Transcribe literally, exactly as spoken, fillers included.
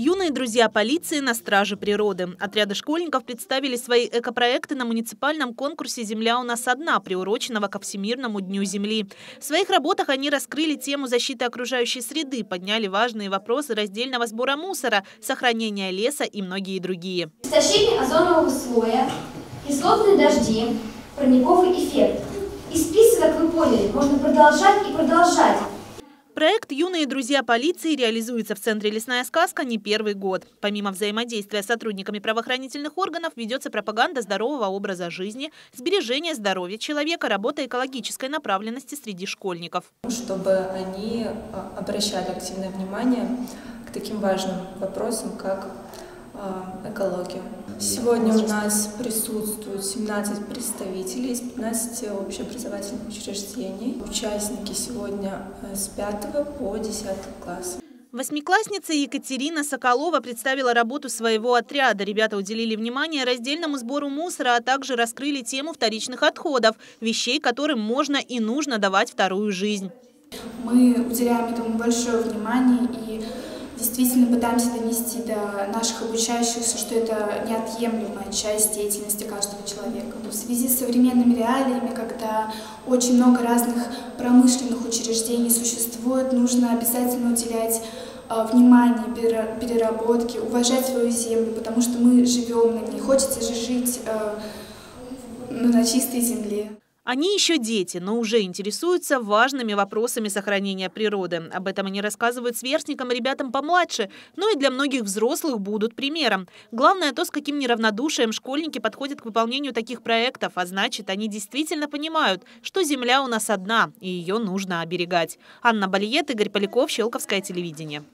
Юные друзья полиции на страже природы. Отряды школьников представили свои экопроекты на муниципальном конкурсе «Земля у нас одна», приуроченного ко Всемирному дню Земли. В своих работах они раскрыли тему защиты окружающей среды, подняли важные вопросы раздельного сбора мусора, сохранения леса и многие другие. Истощение озонового слоя, кислотные дожди, парниковый эффект. Из списка, как вы поняли, можно продолжать и продолжать. Проект «Юные друзья полиции» реализуется в центре «Лесная сказка» не первый год. Помимо взаимодействия с сотрудниками правоохранительных органов, ведется пропаганда здорового образа жизни, сбережения здоровья человека, работа экологической направленности среди школьников. Чтобы они обращали активное внимание к таким важным вопросам, как экология. Сегодня у нас присутствуют семнадцать представителей из пятнадцати общеобразовательных учреждений. Участники сегодня с пятого по десятый класс. Восьмиклассница Екатерина Соколова представила работу своего отряда. Ребята уделили внимание раздельному сбору мусора, а также раскрыли тему вторичных отходов, вещей, которым можно и нужно давать вторую жизнь. Мы уделяем этому большое внимание и действительно пытаемся донести до наших обучающихся, что это неотъемлемая часть деятельности каждого человека. В связи с современными реалиями, когда очень много разных промышленных учреждений существует, нужно обязательно уделять внимание переработке, уважать свою землю, потому что мы живем на ней. Хочется же жить на чистой земле. Они еще дети, но уже интересуются важными вопросами сохранения природы. Об этом они рассказывают сверстникам и ребятам помладше, но и для многих взрослых будут примером. Главное то, с каким неравнодушием школьники подходят к выполнению таких проектов, а значит, они действительно понимают, что земля у нас одна, и ее нужно оберегать. Анна Балиет, Игорь Поляков, Щёлковское телевидение.